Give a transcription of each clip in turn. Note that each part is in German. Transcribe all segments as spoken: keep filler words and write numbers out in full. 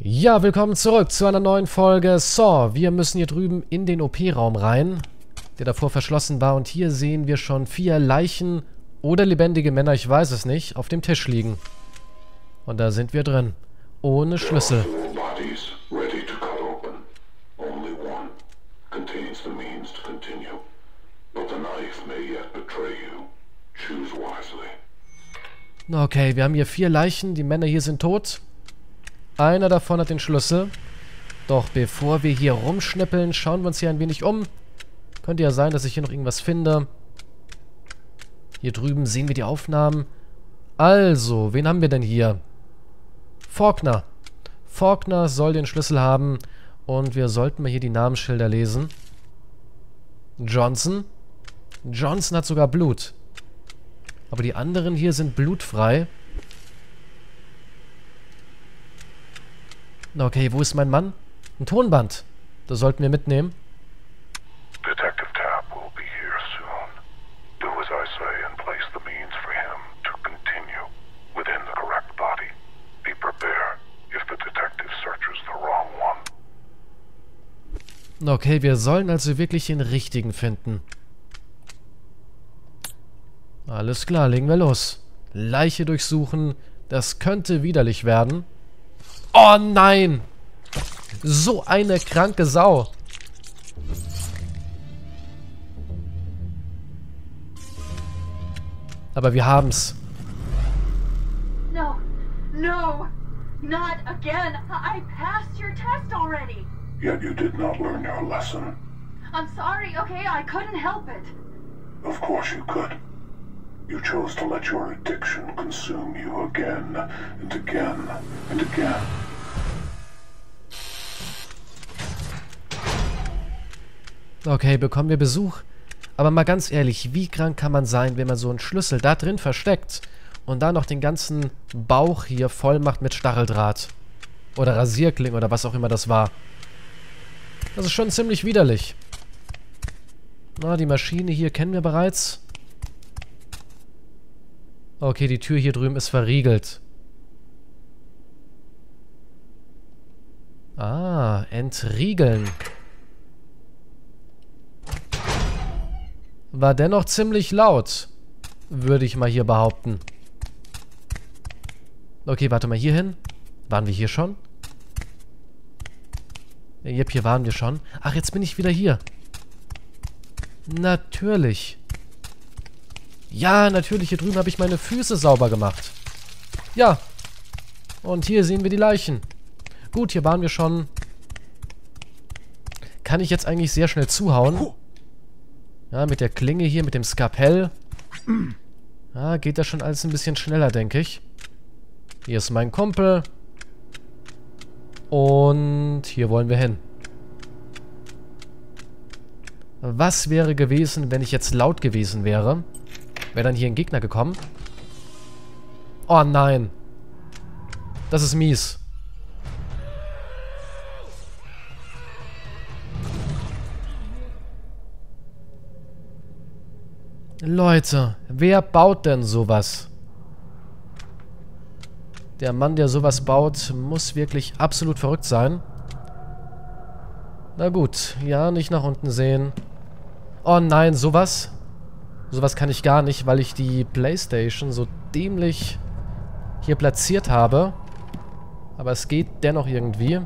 Ja, willkommen zurück zu einer neuen Folge. So, wir müssen hier drüben in den O P-Raum rein, der davor verschlossen war. Und hier sehen wir schon vier Leichen oder lebendige Männer, ich weiß es nicht, auf dem Tisch liegen. Und da sind wir drin. Ohne Schlüssel. Okay, wir haben hier vier Leichen. Die Männer hier sind tot. Einer davon hat den Schlüssel. Doch bevor wir hier rumschnippeln, schauen wir uns hier ein wenig um. Könnte ja sein, dass ich hier noch irgendwas finde. Hier drüben sehen wir die Aufnahmen. Also, wen haben wir denn hier? Faulkner. Faulkner soll den Schlüssel haben. Und wir sollten mal hier die Namensschilder lesen. Johnson. Johnson hat sogar Blut. Aber die anderen hier sind blutfrei. Okay, wo ist mein Mann? Ein Tonband. Das sollten wir mitnehmen. Detective Tapp will be here soon. Do as I say and place the means for him to continue within the correct body. Be prepared if the detective searches the wrong one. Okay, wir sollen also wirklich den richtigen finden. Alles klar, legen wir los. Leiche durchsuchen. Das könnte widerlich werden. Oh nein! So eine kranke Sau. Aber wir haben's. No, no, not again. I passed your test already. Yet you did not learn your lesson. I'm sorry, okay? I couldn't help it. Of course you could. You chose to let your addiction consume you again and again and again. Okay, bekommen wir Besuch. Aber mal ganz ehrlich, wie krank kann man sein, wenn man so einen Schlüssel da drin versteckt und da noch den ganzen Bauch hier voll macht mit Stacheldraht oder Rasierkling oder was auch immer das war. Das ist schon ziemlich widerlich. Na, die Maschine hier kennen wir bereits. Okay, die Tür hier drüben ist verriegelt. Ah, entriegeln. War dennoch ziemlich laut, würde ich mal hier behaupten. Okay, warte mal hier hin. Waren wir hier schon? Jep, hier waren wir schon. Ach, jetzt bin ich wieder hier. Natürlich. Ja, natürlich, hier drüben habe ich meine Füße sauber gemacht. Ja. Und hier sehen wir die Leichen. Gut, hier waren wir schon. Kann ich jetzt eigentlich sehr schnell zuhauen. Ja, mit der Klinge hier, mit dem Skalpell. Ja, geht das schon alles ein bisschen schneller, denke ich. Hier ist mein Kumpel. Und hier wollen wir hin. Was wäre gewesen, wenn ich jetzt laut gewesen wäre? Wäre dann hier ein Gegner gekommen? Oh nein. Das ist mies. Leute, wer baut denn sowas? Der Mann, der sowas baut, muss wirklich absolut verrückt sein. Na gut, ja, nicht nach unten sehen. Oh nein, sowas? Sowas kann ich gar nicht, weil ich die PlayStation so dämlich hier platziert habe. Aber es geht dennoch irgendwie.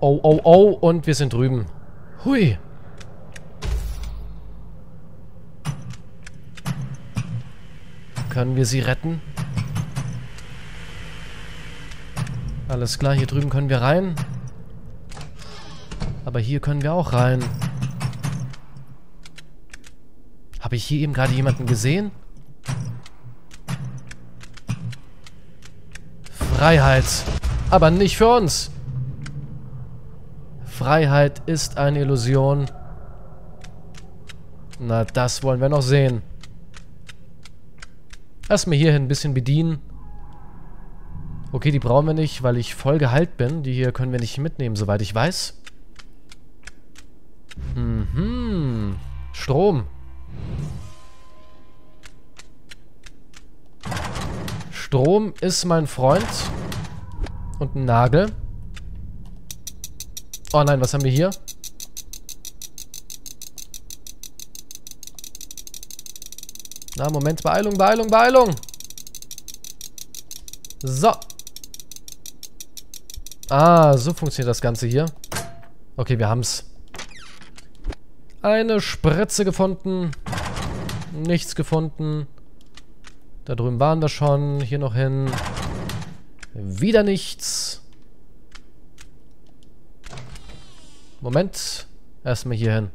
Oh, oh, oh, und wir sind drüben. Hui. Können wir sie retten? Alles klar, hier drüben können wir rein. Aber hier können wir auch rein. Habe ich hier eben gerade jemanden gesehen? Freiheit. Aber nicht für uns. Freiheit ist eine Illusion. Na, das wollen wir noch sehen. Erstmal hierhin ein bisschen bedienen. Okay, die brauchen wir nicht, weil ich voll geheilt bin. Die hier können wir nicht mitnehmen, soweit ich weiß. Mhm. Strom. Strom ist mein Freund. Und ein Nagel. Oh nein, was haben wir hier? Na, Moment, Beeilung, Beeilung, Beeilung. So. Ah, so funktioniert das Ganze hier. Okay, wir haben's. Eine Spritze gefunden. Nichts gefunden. Da drüben waren wir schon. Hier noch hin. Wieder nichts. Moment. Erstmal hier hin.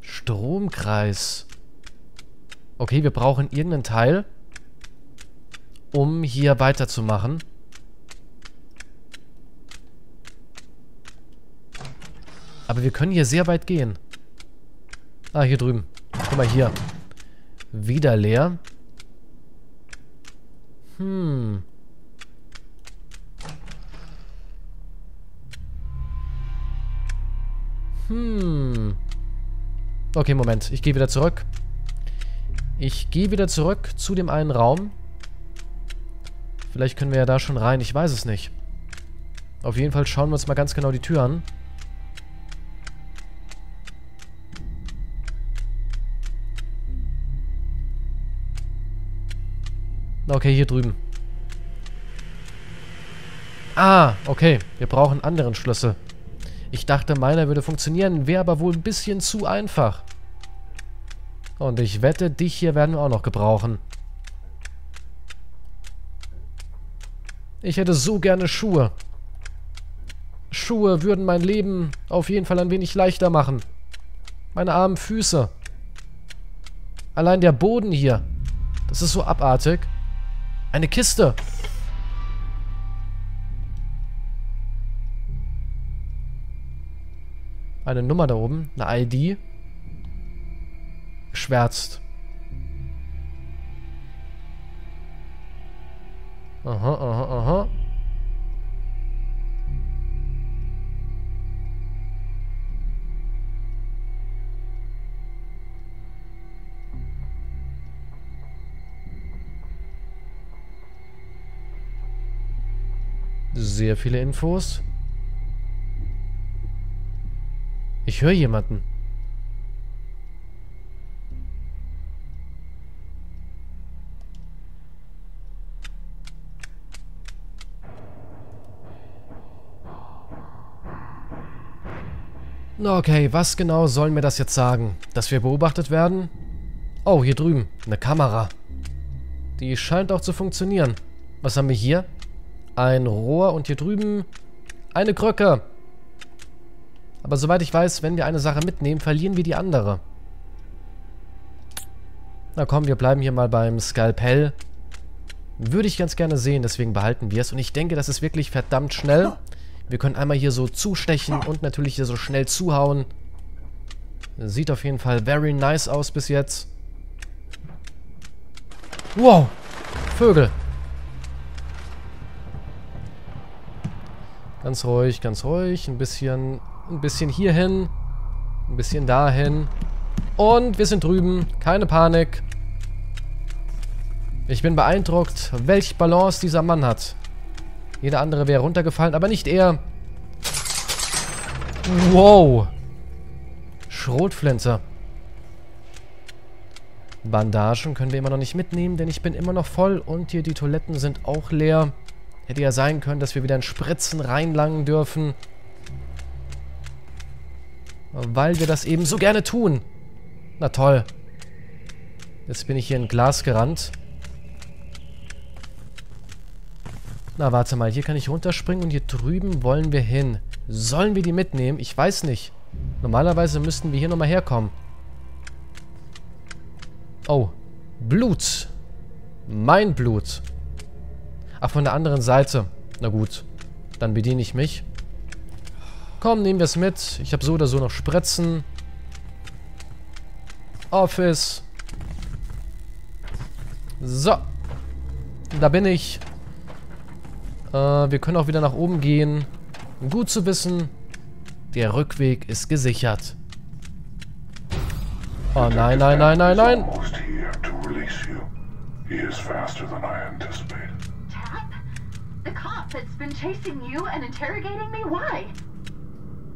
Stromkreis. Okay, wir brauchen irgendeinen Teil, um hier weiterzumachen. Aber wir können hier sehr weit gehen. Ah, hier drüben. Guck mal hier. Wieder leer. Hm. Hm. Okay, Moment. Ich gehe wieder zurück. Ich gehe wieder zurück zu dem einen Raum. Vielleicht können wir ja da schon rein. Ich weiß es nicht. Auf jeden Fall schauen wir uns mal ganz genau die Tür an. Okay, hier drüben. Ah, okay. Wir brauchen einen anderen Schlüssel. Ich dachte, meiner würde funktionieren. Wäre aber wohl ein bisschen zu einfach. Und ich wette, dich hier werden wir auch noch gebrauchen. Ich hätte so gerne Schuhe. Schuhe würden mein Leben auf jeden Fall ein wenig leichter machen. Meine armen Füße. Allein der Boden hier. Das ist so abartig. Eine Kiste. Eine Nummer da oben. Eine I D. Geschwärzt. Aha, aha, aha. Sehr viele Infos. Ich höre jemanden. Okay, was genau soll mir das jetzt sagen? Dass wir beobachtet werden? Oh, hier drüben. Eine Kamera. Die scheint auch zu funktionieren. Was haben wir hier? Ein Rohr und hier drüben eine Krücke. Aber soweit ich weiß, wenn wir eine Sache mitnehmen, verlieren wir die andere. Na komm, wir bleiben hier mal beim Skalpell. Würde ich ganz gerne sehen, deswegen behalten wir es. Und ich denke, das ist wirklich verdammt schnell. Wir können einmal hier so zustechen und natürlich hier so schnell zuhauen. Sieht auf jeden Fall very nice aus bis jetzt. Wow, Vögel. Ganz ruhig, ganz ruhig. Ein bisschen, ein bisschen hierhin. Ein bisschen dahin. Und wir sind drüben. Keine Panik. Ich bin beeindruckt, welche Balance dieser Mann hat. Jeder andere wäre runtergefallen, aber nicht er. Wow. Schrotflinte. Bandagen können wir immer noch nicht mitnehmen, denn ich bin immer noch voll. Und hier die Toiletten sind auch leer. Hätte ja sein können, dass wir wieder in Spritzen reinlangen dürfen. Weil wir das eben so gerne tun. Na toll. Jetzt bin ich hier in Glas gerannt. Na, warte mal. Hier kann ich runterspringen und hier drüben wollen wir hin. Sollen wir die mitnehmen? Ich weiß nicht. Normalerweise müssten wir hier nochmal herkommen. Oh. Blut. Mein Blut. Ach, von der anderen Seite. Na gut, dann bediene ich mich. Komm, nehmen wir es mit. Ich habe so oder so noch Spritzen. Office. So. Da bin ich. Äh, wir können auch wieder nach oben gehen. Gut zu wissen, der Rückweg ist gesichert. Oh nein, nein, nein, nein, nein. He is faster than I anticipated. that's been chasing you and interrogating me? Why?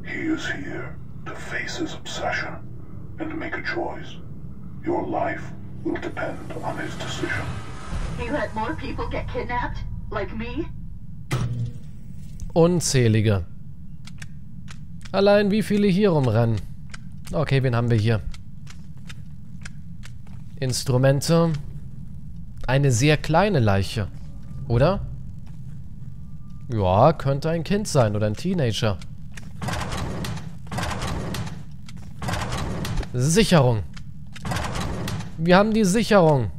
He is here to face his obsession and make a choice. Your life will depend on his decision. He let more people get kidnapped, like me? Unzählige. Allein wie viele hier rumrennen. Okay, wen haben wir hier? Instrumente. Eine sehr kleine Leiche, oder? Ja, könnte ein Kind sein oder ein Teenager. Sicherung. Wir haben die Sicherung.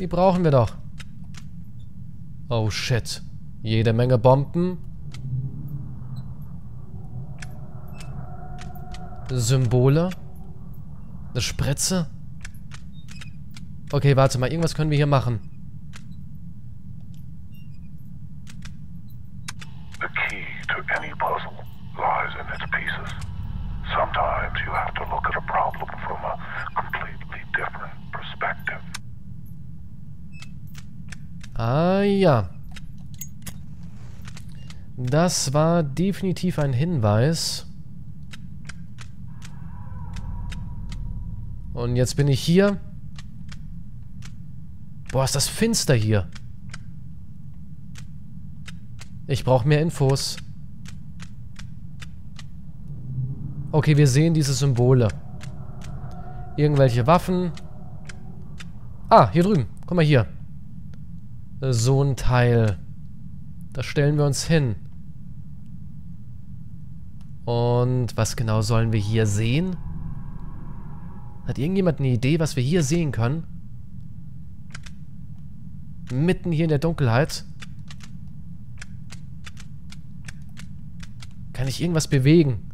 Die brauchen wir doch. Oh shit. Jede Menge Bomben. Symbole. Eine Spritze. Okay, warte mal. Irgendwas können wir hier machen. Ah ja. Das war definitiv ein Hinweis. Und jetzt bin ich hier. Boah, ist das finster hier. Ich brauche mehr Infos. Okay, wir sehen diese Symbole. Irgendwelche Waffen. Ah, hier drüben. Guck mal hier. So ein Teil. Da stellen wir uns hin. Und was genau sollen wir hier sehen? Hat irgendjemand eine Idee, was wir hier sehen können? Mitten hier in der Dunkelheit. Kann ich irgendwas bewegen?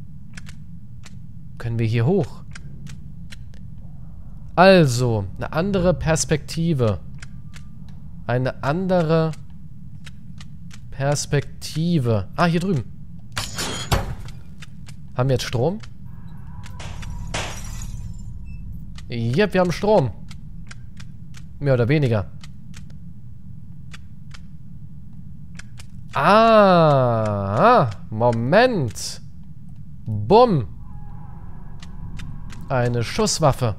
Können wir hier hoch? Also, eine andere Perspektive. Eine andere Perspektive. Ah, hier drüben. Haben wir jetzt Strom? Jep, wir haben Strom. Mehr oder weniger. Ah, Moment. Bumm. Eine Schusswaffe.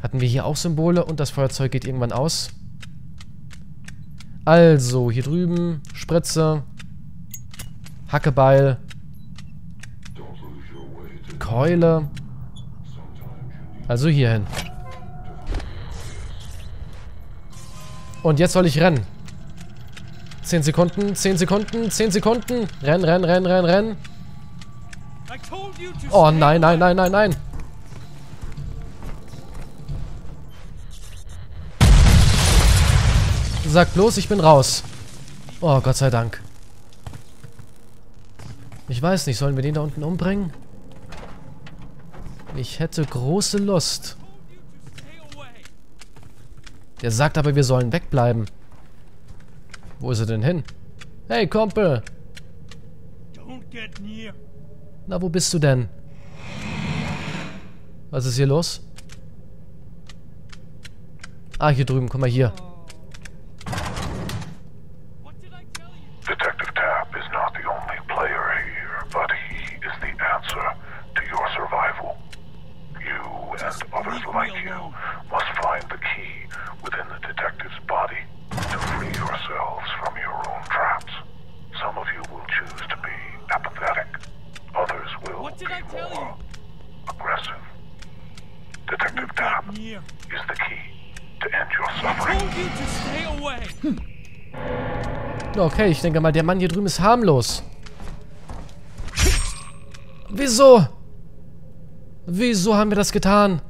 Hatten wir hier auch Symbole und das Feuerzeug geht irgendwann aus. Also, hier drüben, Spritze, Hackebeil, Keule. Also hierhin. Und jetzt soll ich rennen. zehn Sekunden, zehn Sekunden, zehn Sekunden. Renn, renn, renn, renn, renn. Oh nein, nein, nein, nein, nein. Sag bloß, ich bin raus. Oh, Gott sei Dank. Ich weiß nicht, sollen wir den da unten umbringen? Ich hätte große Lust. Der sagt aber, wir sollen wegbleiben. Wo ist er denn hin? Hey, Kumpel! Na, wo bist du denn? Was ist hier los? Ah, hier drüben, guck mal hier. Okay, ich denke mal, der Mann hier drüben ist harmlos. Wieso? Wieso haben wir das getan?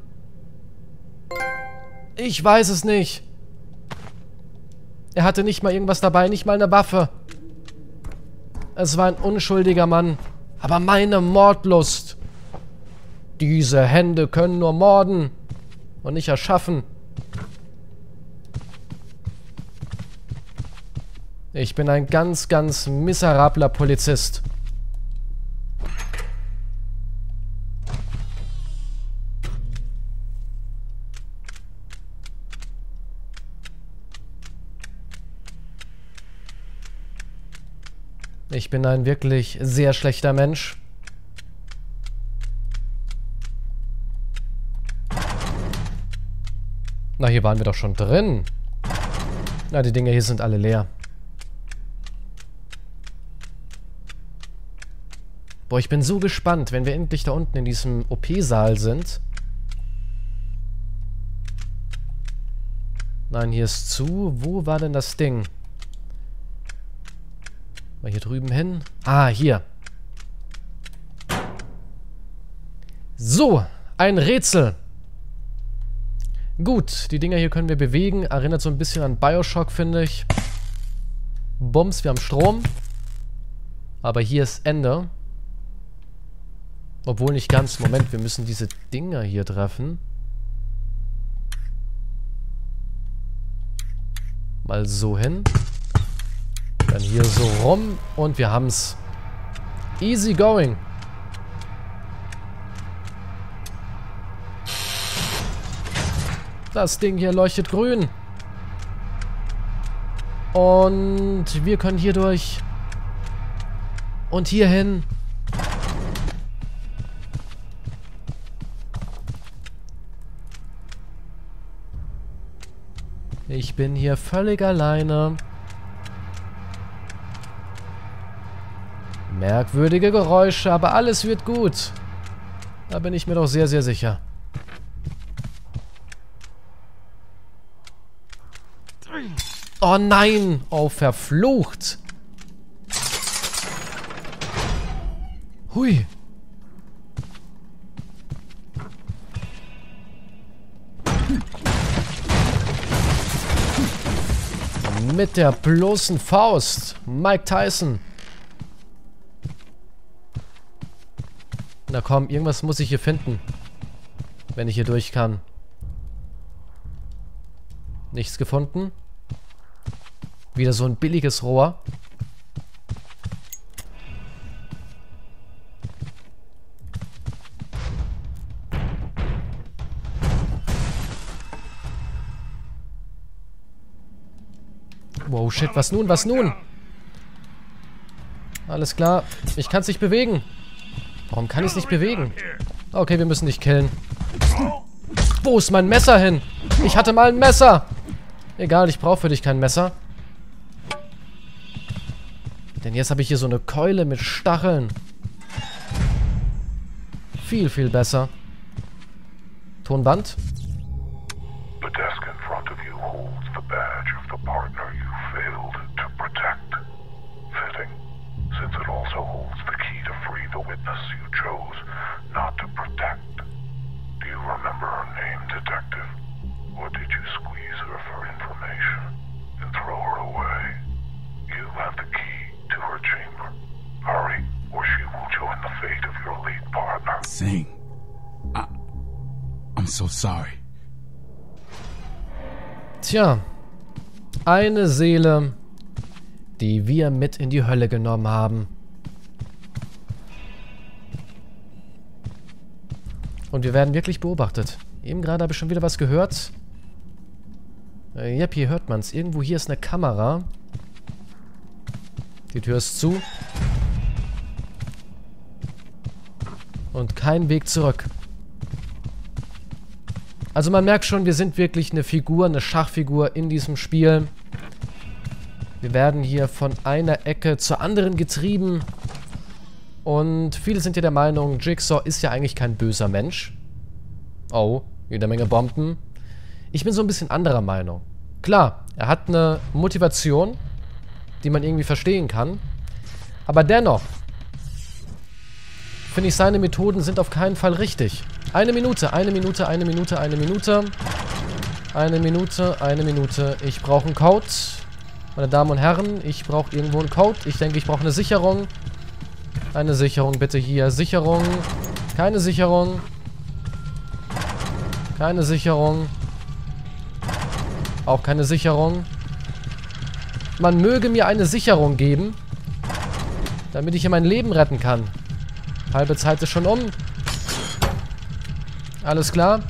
Ich weiß es nicht. Er hatte nicht mal irgendwas dabei, nicht mal eine Waffe. Es war ein unschuldiger Mann. Aber meine Mordlust. Diese Hände können nur morden und nicht erschaffen. Ich bin ein ganz, ganz miserabler Polizist. Ich bin ein wirklich sehr schlechter Mensch. Na, hier waren wir doch schon drin. Na, die Dinger hier sind alle leer. Boah, ich bin so gespannt, wenn wir endlich da unten in diesem O P-Saal sind. Nein, hier ist zu. Wo war denn das Ding? Mal hier drüben hin. Ah, hier. So, ein Rätsel. Gut, die Dinger hier können wir bewegen. Erinnert so ein bisschen an Bioshock, finde ich. Bums, wir haben Strom. Aber hier ist Ende. Obwohl nicht ganz. Moment, wir müssen diese Dinger hier treffen. Mal so hin. Dann hier so rum. Und wir haben's. Easy going. Das Ding hier leuchtet grün. Und wir können hier durch. Und hier hin. Ich bin hier völlig alleine. Merkwürdige Geräusche, aber alles wird gut. Da bin ich mir doch sehr, sehr sicher. Oh nein! Oh, verflucht! Hui! Mit der bloßen Faust! Mike Tyson! Na komm, irgendwas muss ich hier finden. Wenn ich hier durch kann. Nichts gefunden. Wieder so ein billiges Rohr. Wow, shit, was nun, was nun? Alles klar, ich kann es nicht bewegen. Warum kann ich es nicht bewegen? Okay, wir müssen dich killen. Wo ist mein Messer hin? Ich hatte mal ein Messer. Egal, ich brauche für dich kein Messer. Denn jetzt habe ich hier so eine Keule mit Stacheln. Viel, viel besser. Tonband. The desk in front of you holds the badge of the partner you failed to protect. Fitting, since it also holds the key to free the witness you chose not to protect. Do you remember her name, Detective? Or did you squeeze her for information and throw her away? You have the key. Chamber. Hurry, or she will join the fate of your lead partner. Sing. I, I'm so sorry. Tja, eine Seele, die wir mit in die Hölle genommen haben. Und wir werden wirklich beobachtet. Eben gerade habe ich schon wieder was gehört. Äh, yep, hier hört man es. Irgendwo hier ist eine Kamera. Die Tür ist zu. Und kein Weg zurück. Also man merkt schon, wir sind wirklich eine Figur, eine Schachfigur in diesem Spiel. Wir werden hier von einer Ecke zur anderen getrieben. Und viele sind ja der Meinung, Jigsaw ist ja eigentlich kein böser Mensch. Oh, jede Menge Bomben. Ich bin so ein bisschen anderer Meinung. Klar, er hat eine Motivation, die man irgendwie verstehen kann. Aber dennoch finde ich, seine Methoden sind auf keinen Fall richtig. Eine Minute, eine Minute, eine Minute, eine Minute. Eine Minute, eine Minute. Ich brauche einen Code. Meine Damen und Herren, ich brauche irgendwo einen Code. Ich denke, ich brauche eine Sicherung. Eine Sicherung, bitte hier. Sicherung. Keine Sicherung. Keine Sicherung. Auch keine Sicherung. Man möge mir eine Sicherung geben, damit ich hier mein Leben retten kann. Halbe Zeit ist schon um. Alles klar.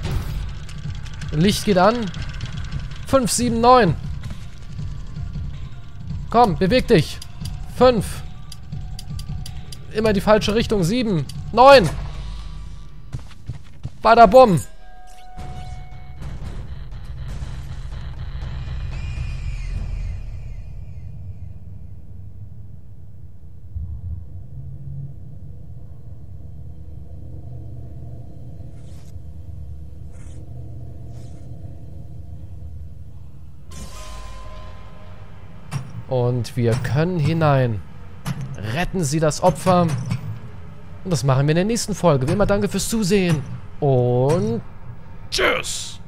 Licht geht an. fünf, sieben, neun. Komm, beweg dich. fünf, immer die falsche Richtung. sieben, neun. Bada bumm. Und wir können hinein. Retten Sie das Opfer. Und das machen wir in der nächsten Folge. Wie immer, danke fürs Zusehen. Und tschüss.